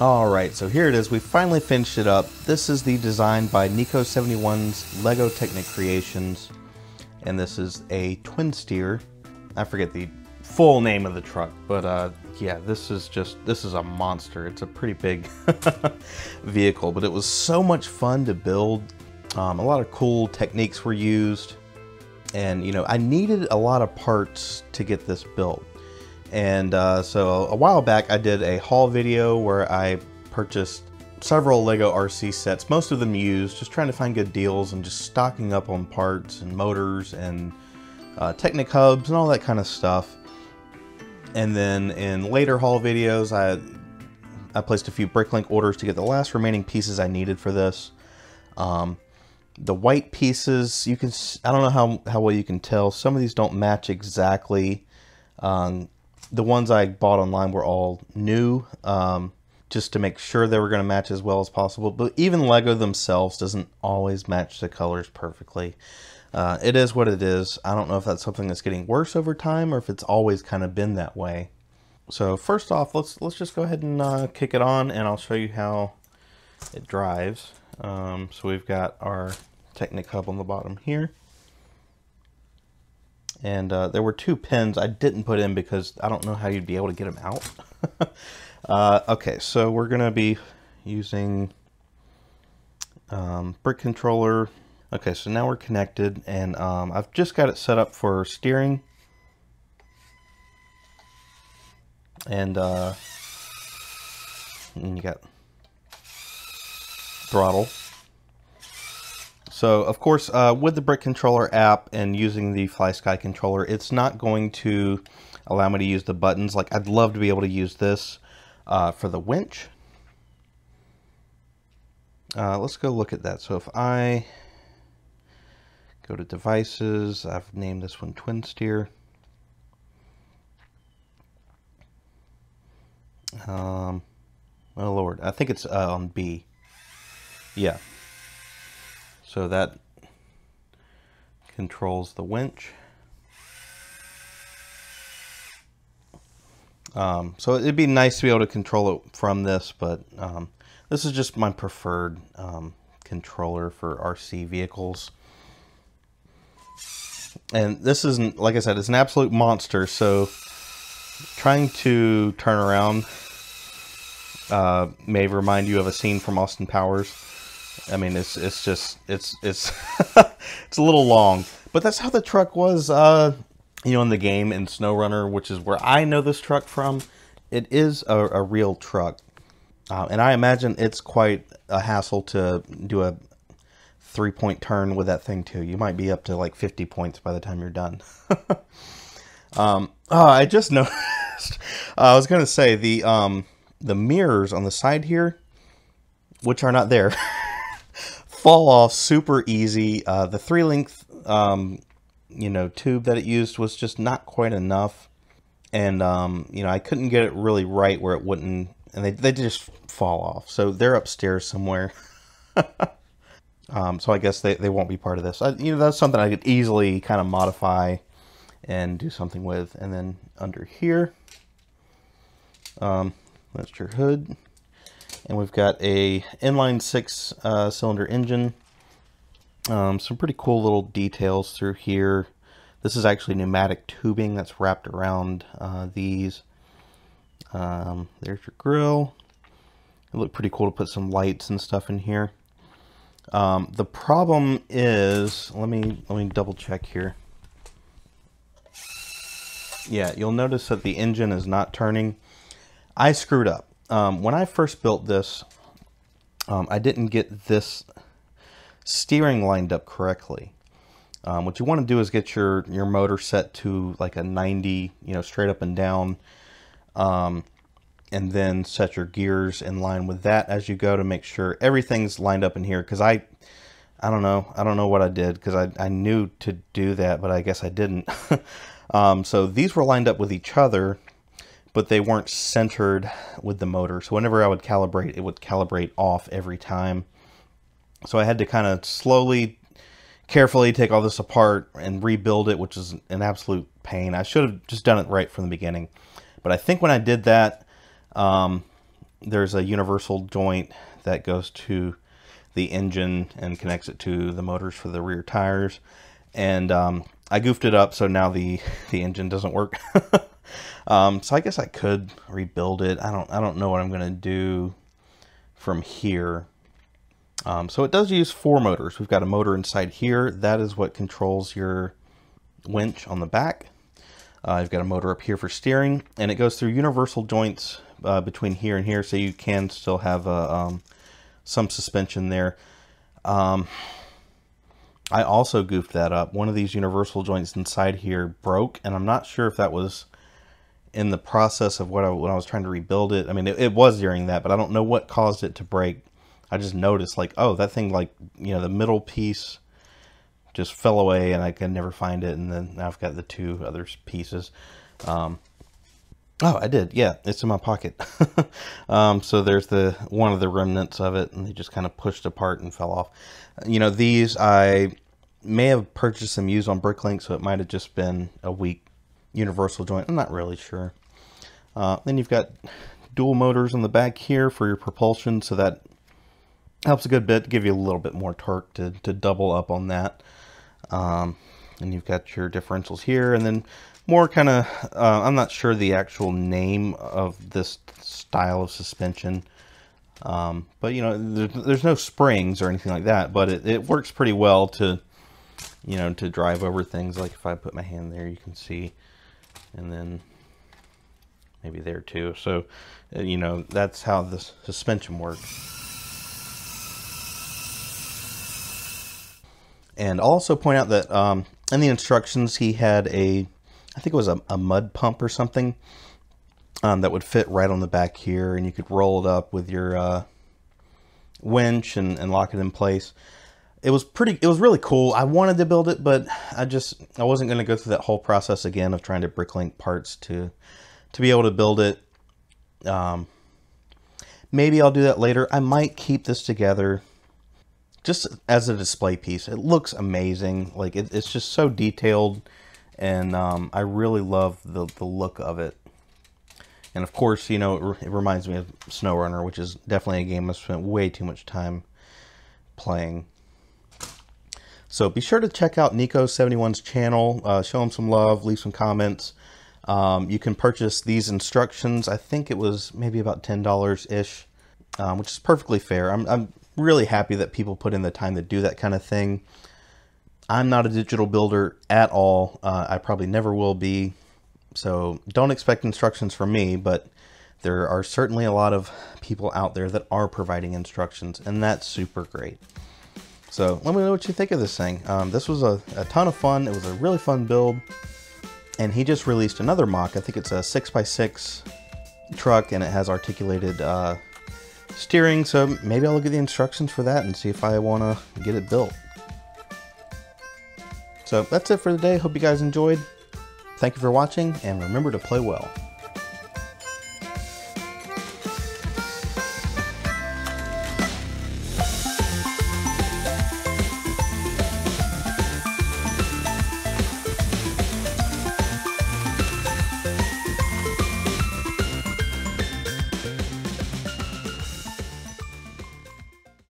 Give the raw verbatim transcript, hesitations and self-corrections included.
Alright, so here it is. We finally finished it up. This is the design by Nico seventy-one's LEGO Technic Creations. And this is a TwinSteer. I forget the full name of the truck, but uh, yeah, this is just, this is a monster. It's a pretty big vehicle, but it was so much fun to build. Um, a lot of cool techniques were used. And, you know, I needed a lot of parts to get this built. And uh, so a while back I did a haul video where I purchased several LEGO R C sets, most of them used, just trying to find good deals and just stocking up on parts and motors and uh, Technic hubs and all that kind of stuff. And then in later haul videos I, I placed a few BrickLink orders to get the last remaining pieces I needed for this. Um, the white pieces, you can, I don't know how, how well you can tell, some of these don't match exactly. Um, The ones I bought online were all new, um, just to make sure they were going to match as well as possible. But even LEGO themselves doesn't always match the colors perfectly. Uh, it is what it is. I don't know if that's something that's getting worse over time or if it's always kind of been that way. So first off, let's let's just go ahead and uh, kick it on, and I'll show you how it drives. Um, so we've got our Technic hub on the bottom here. And uh, there were two pins I didn't put in because I don't know how you'd be able to get them out. uh, okay, so we're going to be using um, Brick Controller. Okay, so now we're connected, and um, I've just got it set up for steering. And, uh, and you got throttle. So, of course, uh, with the Brick Controller app and using the FlySky controller, it's not going to allow me to use the buttons. Like, I'd love to be able to use this uh, for the winch. Uh, let's go look at that. So if I go to devices, I've named this one TwinSteer. Um, oh, Lord. I think it's uh, on B. Yeah. So that controls the winch. Um, so it'd be nice to be able to control it from this, but um, this is just my preferred um, controller for R C vehicles. And this isn't, like I said, it's an absolute monster. So trying to turn around uh, may remind you of a scene from Austin Powers. I mean, it's, it's just, it's, it's, it's a little long, but that's how the truck was, uh, you know, in the game in SnowRunner, which is where I know this truck from. It is a, a real truck. Uh, and I imagine it's quite a hassle to do a three point turn with that thing too. You might be up to like fifty points by the time you're done. um, oh, I just noticed, uh, I was going to say the, um, the mirrors on the side here, which are not there. Fall off super easy. Uh, the three length, um, you know, tube that it used was just not quite enough. And, um, you know, I couldn't get it really right where it wouldn't, and they, they just fall off. So they're upstairs somewhere. um, so I guess they, they won't be part of this. I, you know, that's something I could easily kind of modify and do something with. And then under here, um, that's your hood. And we've got a inline six uh, cylinder engine. Um, some pretty cool little details through here. This is actually pneumatic tubing that's wrapped around uh, these. Um, there's your grill. It looked pretty cool to put some lights and stuff in here. Um, the problem is, let me let me double check here. Yeah, you'll notice that the engine is not turning. I screwed up. Um, when I first built this, um, I didn't get this steering lined up correctly. Um, what you want to do is get your, your motor set to like a ninety, you know, straight up and down, um, and then set your gears in line with that as you go to make sure everything's lined up in here. Cause I, I don't know, I don't know what I did. Cause I, I knew to do that, but I guess I didn't. um, so these were lined up with each other, but they weren't centered with the motor. So whenever I would calibrate, it would calibrate off every time. So I had to kind of slowly, carefully take all this apart and rebuild it, which is an absolute pain. I should have just done it right from the beginning. But I think when I did that, um, there's a universal joint that goes to the engine and connects it to the motors for the rear tires. And um, I goofed it up, so now the the engine doesn't work. um, so I guess I could rebuild it. I don't I don't know what I'm gonna do from here. Um, so it does use four motors. We've got a motor inside here. That is what controls your winch on the back. Uh, you've got a motor up here for steering, and it goes through universal joints uh, between here and here, so you can still have a, um, some suspension there. Um, I also goofed that up. One of these universal joints inside here broke, and I'm not sure if that was in the process of what I, when I was trying to rebuild it. I mean, it, it was during that, but I don't know what caused it to break. I just noticed, like, oh, that thing, like, you know, the middle piece just fell away and I could never find it. And then now I've got the two other pieces. Um, oh, I did. Yeah, it's in my pocket. um, so there's the one of the remnants of it, and they just kind of pushed apart and fell off. You know, these I may have purchased them used on BrickLink, so it might have just been a weak universal joint. I'm not really sure. Uh, then you've got dual motors on the back here for your propulsion, so that helps a good bit, give you a little bit more torque to, to double up on that. Um, and you've got your differentials here, and then more kind of, uh, I'm not sure the actual name of this style of suspension. Um, but, you know, there, there's no springs or anything like that, but it, it works pretty well to, you know, to drive over things. Like if I put my hand there, you can see, and then maybe there too. So, you know, that's how the suspension works. And I'll also point out that um, in the instructions, he had a, I think it was a, a mud pump or something um, that would fit right on the back here, and you could roll it up with your uh, winch and, and lock it in place. It was pretty, it was really cool. I wanted to build it, but I just, I wasn't going to go through that whole process again of trying to BrickLink parts to, to be able to build it. Um, maybe I'll do that later. I might keep this together just as a display piece. It looks amazing. Like it, it's just so detailed, and um, I really love the, the look of it. And of course, you know, it, re it reminds me of SnowRunner, which is definitely a game I've spent way too much time playing. So be sure to check out Nico seventy-one's channel, uh, show him some love, leave some comments. Um, you can purchase these instructions. I think it was maybe about ten dollars-ish, um, which is perfectly fair. I'm, I'm really happy that people put in the time to do that kind of thing. I'm not a digital builder at all. Uh, I probably never will be. So don't expect instructions from me, but there are certainly a lot of people out there that are providing instructions, and that's super great. So let me know what you think of this thing. Um, this was a, a ton of fun. It was a really fun build. And he just released another mock. I think it's a six by six truck, and it has articulated, uh, steering, so maybe I'll look at the instructions for that and see if I want to get it built. So that's it for the day. Hope you guys enjoyed. Thank you for watching, and remember to play well.